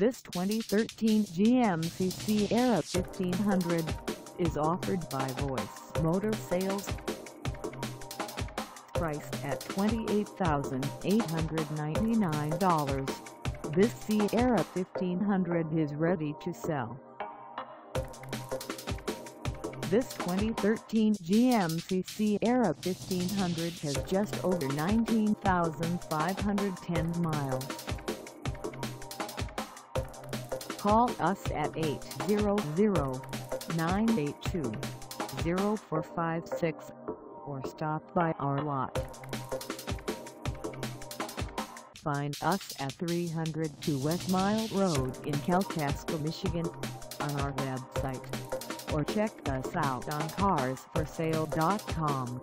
This 2013 GMC Sierra 1500 is offered by Voice Motor Sales. Priced at $28,899, this Sierra 1500 is ready to sell. This 2013 GMC Sierra 1500 has just over 19,510 miles. Call us at 800-982-0456 or stop by our lot. Find us at 302 West Mile Road in Kalkaska, Michigan on our website, or check us out on carsforsale.com.